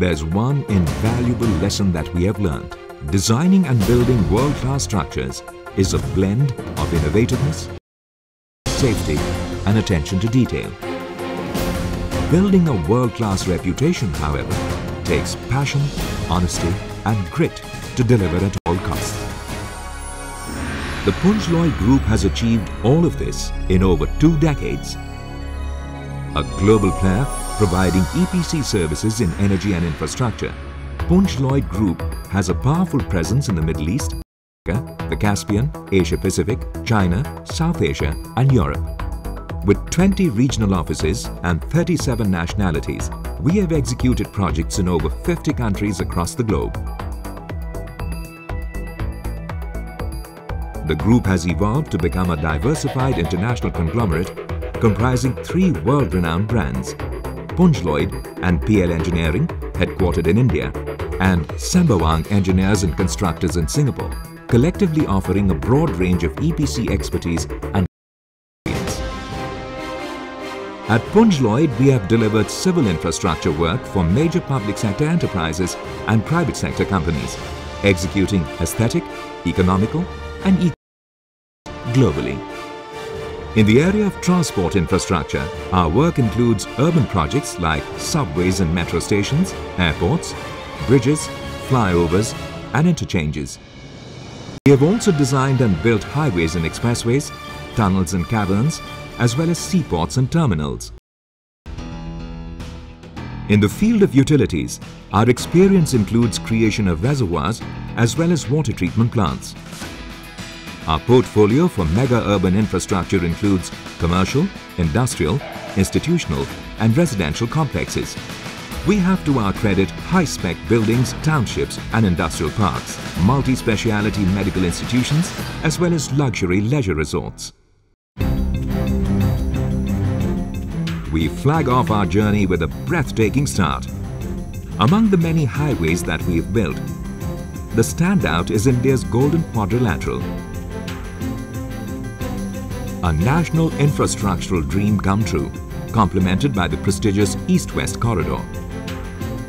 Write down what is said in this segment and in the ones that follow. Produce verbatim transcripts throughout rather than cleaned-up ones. there's one invaluable lesson that we have learned. Designing and building world-class structures is a blend of innovativeness, safety and attention to detail. Building a world-class reputation, however, takes passion, honesty and grit to deliver at all costs. The Punj Lloyd Group has achieved all of this in over two decades. A global player providing E P C services in energy and infrastructure, Punj Lloyd Group has a powerful presence in the Middle East, Africa, the Caspian, Asia-Pacific, China, South Asia and Europe. With twenty regional offices and thirty-seven nationalities, we have executed projects in over fifty countries across the globe. The group has evolved to become a diversified international conglomerate comprising three world-renowned brands, Punj Lloyd and P L Engineering, headquartered in India, and Sembawang Engineers and Constructors in Singapore, collectively offering a broad range of E P C expertise and at Punj Lloyd, we have delivered civil infrastructure work for major public sector enterprises and private sector companies, executing aesthetic, economical and economic globally. In the area of transport infrastructure, our work includes urban projects like subways and metro stations, airports, bridges, flyovers and interchanges. We have also designed and built highways and expressways, tunnels and caverns, as well as seaports and terminals. In the field of utilities, our experience includes creation of reservoirs as well as water treatment plants. Our portfolio for mega urban infrastructure includes commercial, industrial, institutional and residential complexes. We have to our credit high-spec buildings, townships and industrial parks, multi-speciality medical institutions as well as luxury leisure resorts. We flag off our journey with a breathtaking start. Among the many highways that we've built, the standout is India's Golden Quadrilateral, a national infrastructural dream come true, complemented by the prestigious East-West Corridor.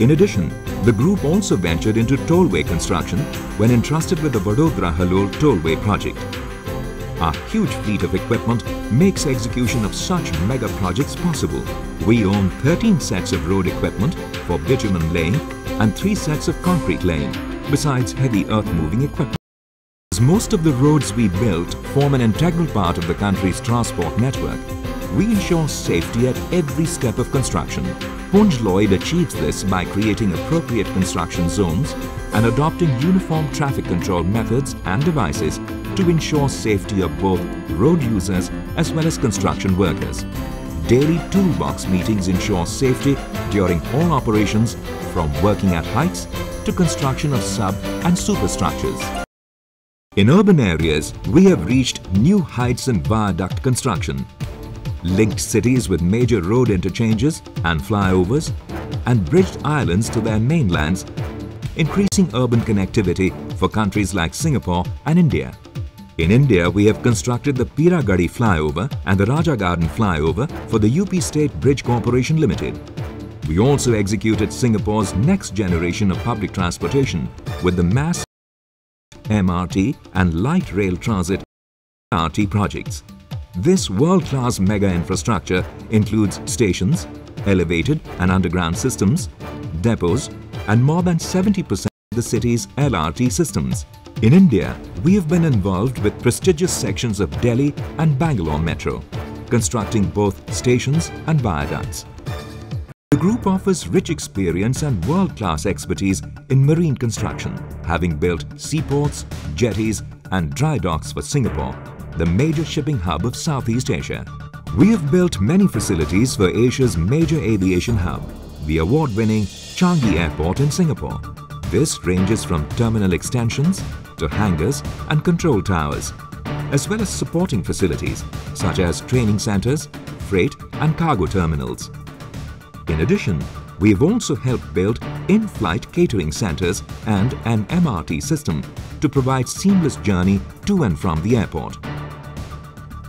In addition, the group also ventured into tollway construction when entrusted with the Vadodara-Halol tollway project. Our huge fleet of equipment makes execution of such mega projects possible. We own thirteen sets of road equipment for bitumen laying and three sets of concrete laying, besides heavy earth-moving equipment. As most of the roads we built form an integral part of the country's transport network, we ensure safety at every step of construction. Punj Lloyd achieves this by creating appropriate construction zones and adopting uniform traffic control methods and devices to ensure safety of both road users as well as construction workers. Daily toolbox meetings ensure safety during all operations, from working at heights to construction of sub and superstructures. In urban areas, we have reached new heights in viaduct construction, linked cities with major road interchanges and flyovers, and bridged islands to their mainlands, increasing urban connectivity for countries like Singapore and India. In India, we have constructed the Piragadi flyover and the Rajagarden flyover for the U P State Bridge Corporation Limited. We also executed Singapore's next generation of public transportation with the mass M R T and light rail transit R T projects. This world-class mega infrastructure includes stations, elevated and underground systems, depots and more than seventy percent of the city's L R T systems. In India, we have been involved with prestigious sections of Delhi and Bangalore Metro, constructing both stations and viaducts. The group offers rich experience and world-class expertise in marine construction, having built seaports, jetties and dry docks for Singapore, the major shipping hub of Southeast Asia. We have built many facilities for Asia's major aviation hub, the award-winning Changi Airport in Singapore. This ranges from terminal extensions to hangars and control towers, as well as supporting facilities such as training centers, freight and cargo terminals. In addition, we have also helped build in-flight catering centers and an M R T system to provide seamless journey to and from the airport.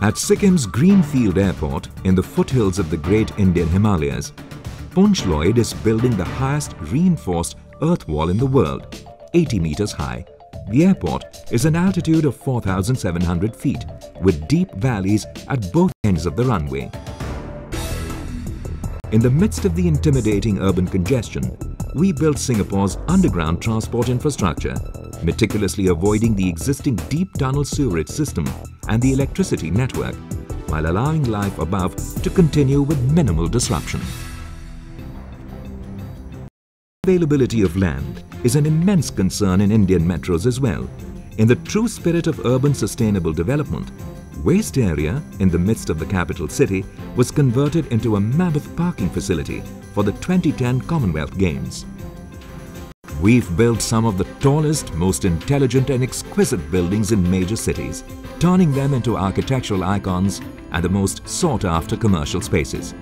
At Sikkim's Greenfield Airport in the foothills of the Great Indian Himalayas, Punj Lloyd is building the highest reinforced earth wall in the world, eighty meters high. The airport is an altitude of four thousand seven hundred feet, with deep valleys at both ends of the runway. In the midst of the intimidating urban congestion, we built Singapore's underground transport infrastructure, meticulously avoiding the existing deep tunnel sewerage system and the electricity network, while allowing life above to continue with minimal disruption. Availability of land is an immense concern in Indian metros as well. In the true spirit of urban sustainable development, waste area in the midst of the capital city was converted into a mammoth parking facility for the twenty ten Commonwealth Games. We've built some of the tallest, most intelligent and exquisite buildings in major cities, turning them into architectural icons and the most sought-after commercial spaces.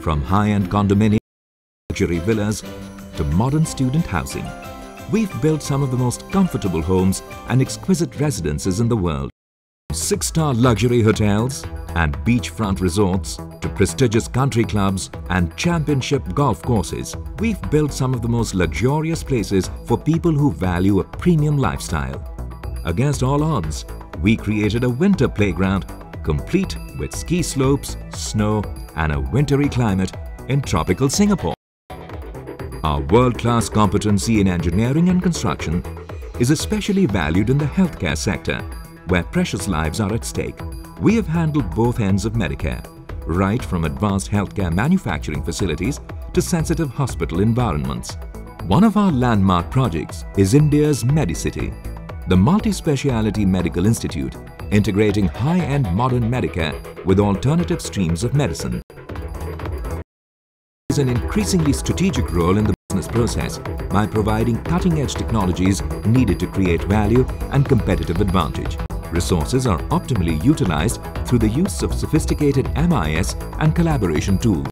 From high-end condominiums, luxury villas to modern student housing, we've built some of the most comfortable homes and exquisite residences in the world. Six-star luxury hotels and beachfront resorts to prestigious country clubs and championship golf courses, we've built some of the most luxurious places for people who value a premium lifestyle. Against all odds, we created a winter playground complete with ski slopes, snow and a wintry climate in tropical Singapore. Our world-class competency in engineering and construction is especially valued in the healthcare sector, where precious lives are at stake. We have handled both ends of Medicare, right from advanced healthcare manufacturing facilities to sensitive hospital environments. One of our landmark projects is India's MediCity, the multi-speciality medical institute integrating high-end modern Medicare with alternative streams of medicine. It plays an increasingly strategic role in the business process by providing cutting-edge technologies needed to create value and competitive advantage. Resources are optimally utilized through the use of sophisticated M I S and collaboration tools.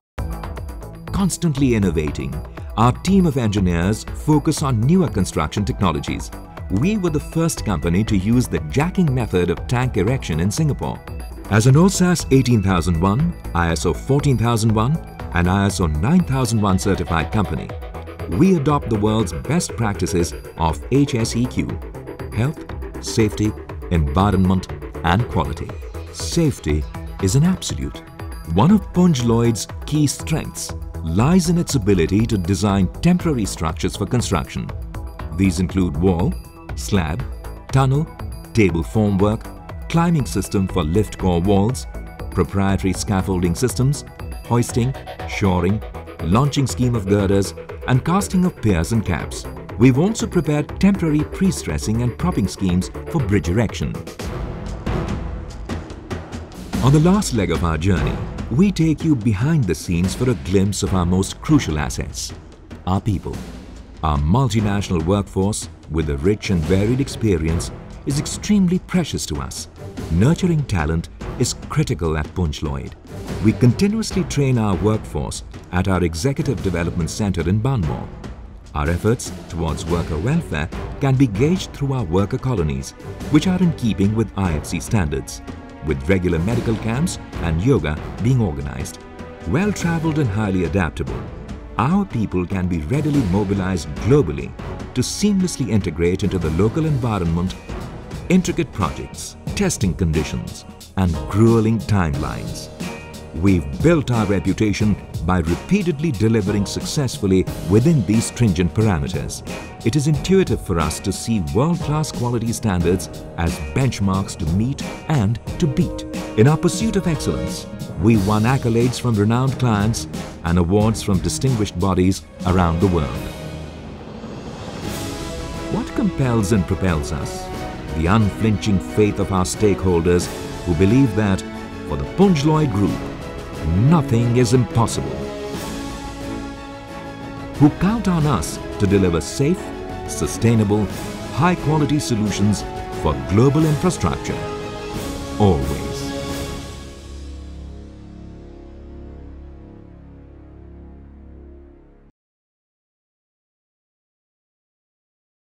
Constantly innovating, our team of engineers focus on newer construction technologies. We were the first company to use the jacking method of tank erection in Singapore. As an O H S A S eighteen thousand one, I S O fourteen thousand one and I S O nine thousand one certified company, we adopt the world's best practices of H S E Q, health, safety, environment and quality. Safety is an absolute. One of Punj Lloyd's key strengths lies in its ability to design temporary structures for construction. These include wall, slab, tunnel, table formwork, climbing system for lift core walls, proprietary scaffolding systems, hoisting, shoring, launching scheme of girders and casting of piers and caps. We've also prepared temporary pre-stressing and propping schemes for bridge erection. On the last leg of our journey, we take you behind the scenes for a glimpse of our most crucial assets, our people. Our multinational workforce, with a rich and varied experience, is extremely precious to us. Nurturing talent is critical at Punj Lloyd. We continuously train our workforce at our Executive Development Centre in Banmore. Our efforts towards worker welfare can be gauged through our worker colonies, which are in keeping with I F C standards, with regular medical camps and yoga being organized. Well-travelled and highly adaptable, our people can be readily mobilized globally to seamlessly integrate into the local environment, intricate projects, testing conditions and grueling timelines. We've built our reputation by repeatedly delivering successfully within these stringent parameters. It is intuitive for us to see world-class quality standards as benchmarks to meet and to beat. In our pursuit of excellence, we won accolades from renowned clients and awards from distinguished bodies around the world. What compels and propels us? The unflinching faith of our stakeholders, who believe that, for the Punj Lloyd Group, nothing is impossible. Who count on us to deliver safe, sustainable, high-quality solutions for global infrastructure, always.